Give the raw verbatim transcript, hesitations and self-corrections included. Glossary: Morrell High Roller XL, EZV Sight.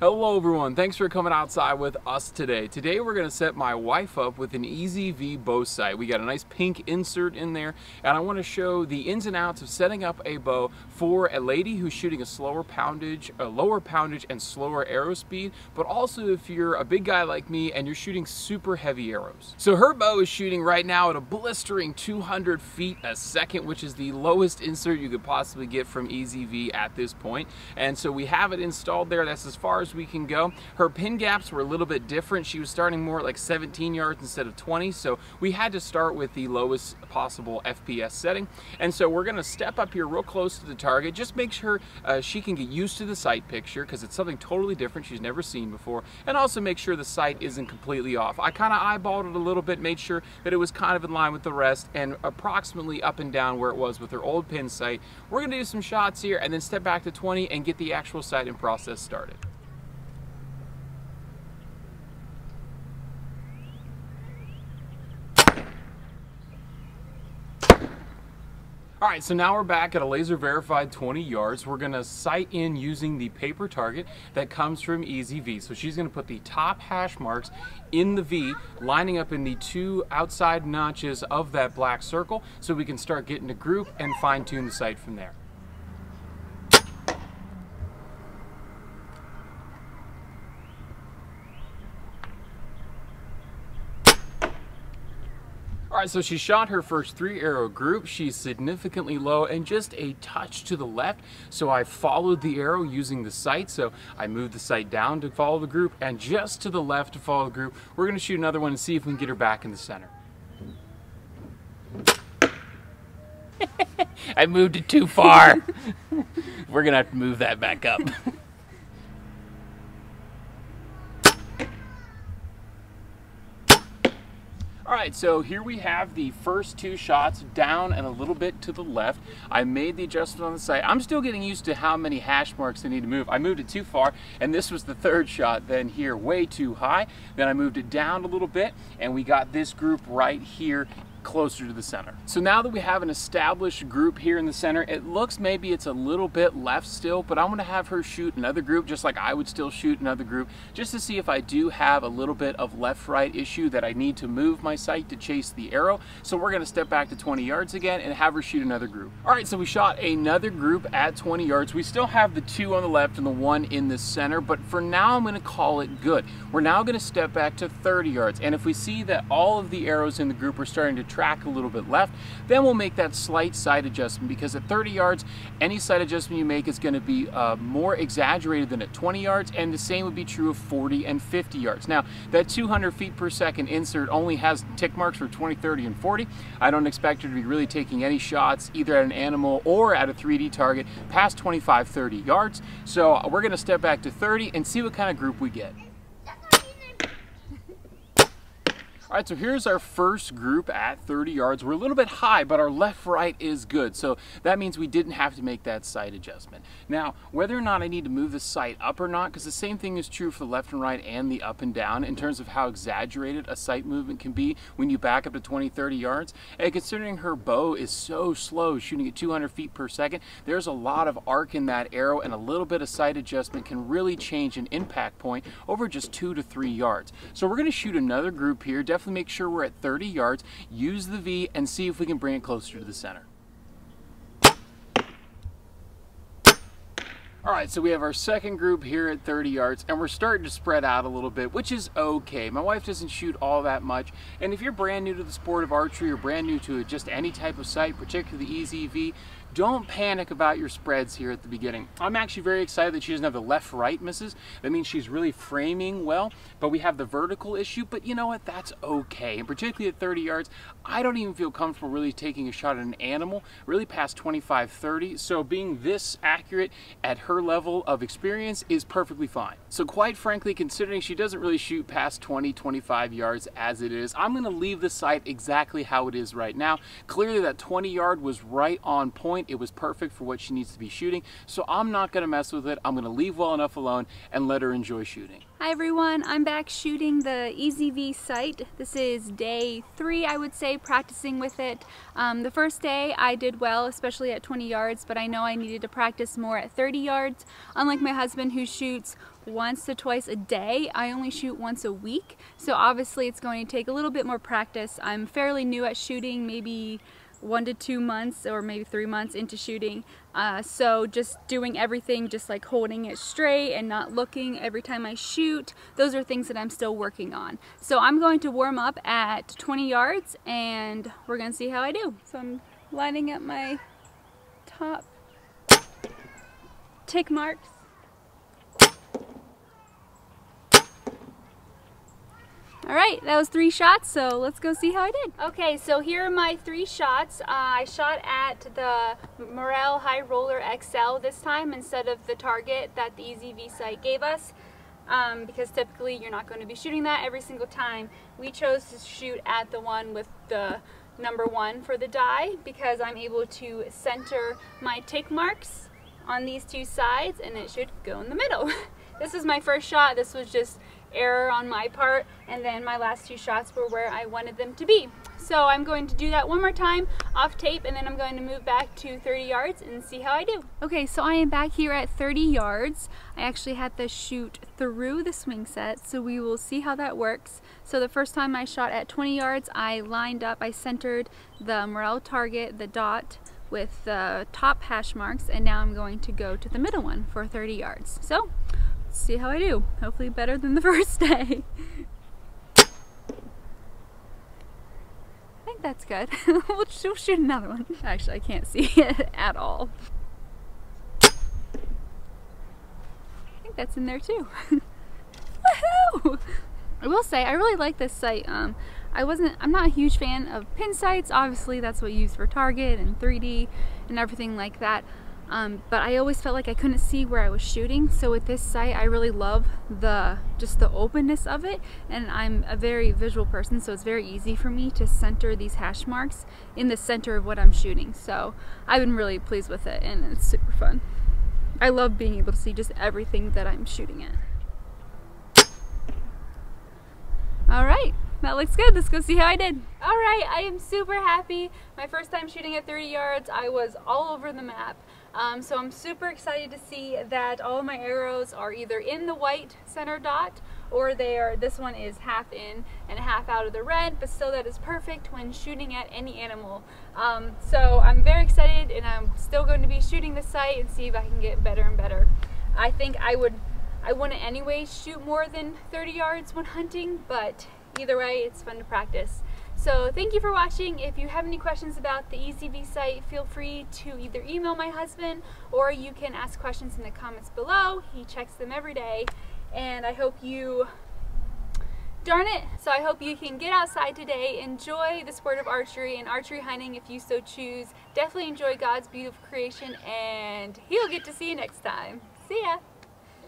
Hello everyone, thanks for coming outside with us today. Today we're going to set my wife up with an E Z V bow sight. We got a nice pink insert in there, and I want to show the ins and outs of setting up a bow for a lady who's shooting a slower poundage, a lower poundage and slower arrow speed, but also if you're a big guy like me and you're shooting super heavy arrows. So her bow is shooting right now at a blistering two hundred feet a second, which is the lowest insert you could possibly get from E Z V at this point. And so we have it installed there. That's as far as we can go. Her pin gaps were a little bit different. She was starting more at like seventeen yards instead of twenty, so we had to start with the lowest possible F P S setting. And so we're going to step up here real close to the target, just make sure uh, she can get used to the sight picture, because it's something totally different she's never seen before, and also make sure the sight isn't completely off. I kind of eyeballed it a little bit, made sure that it was kind of in line with the rest and approximately up and down where it was with her old pin sight. We're going to do some shots here and then step back to twenty and get the actual sight and process started. All right, so now we're back at a laser verified twenty yards. We're gonna sight in using the paper target that comes from E Z V. So she's gonna put the top hash marks in the V, lining up in the two outside notches of that black circle, so we can start getting a group and fine tune the sight from there. All right, so she shot her first three arrow group. She's significantly low and just a touch to the left, so I followed the arrow using the sight. So I moved the sight down to follow the group and just to the left to follow the group. We're gonna shoot another one and see if we can get her back in the center. I moved it too far. We're gonna have to move that back up. Alright, so here we have the first two shots down and a little bit to the left. I made the adjustment on the sight. I'm still getting used to how many hash marks I need to move. I moved it too far, and this was the third shot then here, way too high. Then I moved it down a little bit, and we got this group right here closer to the center. So now that we have an established group here in the center, it looks maybe it's a little bit left still, but I'm gonna have her shoot another group just like I would still shoot another group, just to see if I do have a little bit of left-right issue that I need to move my sight to chase the arrow. So we're gonna step back to twenty yards again and have her shoot another group. All right, so we shot another group at twenty yards. We still have the two on the left and the one in the center, but for now I'm gonna call it good. We're now gonna step back to thirty yards, and if we see that all of the arrows in the group are starting to track a little bit left, then we'll make that slight sight adjustment, because at thirty yards any sight adjustment you make is going to be uh, more exaggerated than at twenty yards, and the same would be true of forty and fifty yards. Now that two hundred feet per second insert only has tick marks for twenty, thirty, and forty. I don't expect her to be really taking any shots either at an animal or at a three D target past twenty-five, thirty yards, so we're going to step back to thirty and see what kind of group we get. All right, so here's our first group at thirty yards. We're a little bit high, but our left-right is good, so that means we didn't have to make that sight adjustment. Now, whether or not I need to move the sight up or not, because the same thing is true for the left and right and the up and down in terms of how exaggerated a sight movement can be when you back up to twenty, thirty yards. And considering her bow is so slow, shooting at two hundred feet per second, there's a lot of arc in that arrow, and a little bit of sight adjustment can really change an impact point over just two to three yards. So we're gonna shoot another group here, definitely make sure we're at thirty yards, use the V, and see if we can bring it closer to the center. All right, so we have our second group here at thirty yards, and we're starting to spread out a little bit, which is okay. My wife doesn't shoot all that much, and if you're brand new to the sport of archery or brand new to just any type of sight, particularly the E Z V, don't panic about your spreads here at the beginning. I'm actually very excited that she doesn't have the left-right misses. That means she's really framing well, but we have the vertical issue, but you know what, that's okay. And particularly at thirty yards, I don't even feel comfortable really taking a shot at an animal, really past twenty-five, thirty. So being this accurate at her level of experience is perfectly fine. So quite frankly, considering she doesn't really shoot past twenty, twenty-five yards as it is, I'm gonna leave the sight exactly how it is right now. Clearly that twenty yard was right on point. point. It was perfect for what she needs to be shooting. So I'm not gonna mess with it. I'm gonna leave well enough alone and let her enjoy shooting. Hi everyone, I'm back shooting the E Z V Sight. This is day three, I would say, practicing with it. Um, the first day I did well, especially at twenty yards, but I know I needed to practice more at thirty yards. Unlike my husband who shoots once to twice a day, I only shoot once a week. So obviously it's going to take a little bit more practice. I'm fairly new at shooting, maybe one to two months or maybe three months into shooting. Uh, so just doing everything, just like holding it straight and not looking every time I shoot, those are things that I'm still working on. So I'm going to warm up at twenty yards and we're gonna see how I do. So I'm lining up my top tick marks. All right, that was three shots, so let's go see how I did. Okay, so here are my three shots. Uh, I shot at the Morrell High Roller X L this time instead of the target that the E Z V Sight gave us, um, because typically you're not going to be shooting that every single time. We chose to shoot at the one with the number one for the die because I'm able to center my tick marks on these two sides and it should go in the middle. This is my first shot. This was just error on my part, and then my last two shots were where I wanted them to be. So I'm going to do that one more time off tape, and then I'm going to move back to thirty yards and see how I do. Okay, so I am back here at thirty yards. I actually had to shoot through the swing set, so we will see how that works. So the first time I shot at twenty yards, I lined up, I centered the Morrell target, the dot, with the top hash marks, and now I'm going to go to the middle one for thirty yards. So see how I do. Hopefully better than the first day. I think that's good. We'll shoot another one. Actually, I can't see it at all. I think that's in there too. Woohoo! I will say I really like this sight. Um, I wasn't. I'm not a huge fan of pin sights. Obviously, that's what you use for target and three D and everything like that. Um, but I always felt like I couldn't see where I was shooting. So with this sight, I really love the just the openness of it, and I'm a very visual person, so it's very easy for me to center these hash marks in the center of what I'm shooting. So I've been really pleased with it, and it's super fun. I love being able to see just everything that I'm shooting at. All right. That looks good. Let's go see how I did. All right, I am super happy. My first time shooting at thirty yards, I was all over the map. Um, so I'm super excited to see that all of my arrows are either in the white center dot or they are, this one is half in and half out of the red, but still that is perfect when shooting at any animal. Um, so I'm very excited, and I'm still going to be shooting the sight and see if I can get better and better. I think I would, I want to anyway shoot more than thirty yards when hunting, but either way, it's fun to practice. So thank you for watching. If you have any questions about the E Z V Sight, feel free to either email my husband or you can ask questions in the comments below. He checks them every day, and I hope you, darn it, so I hope you can get outside today, enjoy the sport of archery and archery hunting if you so choose. Definitely enjoy God's beautiful creation, and he'll get to see you next time. See ya!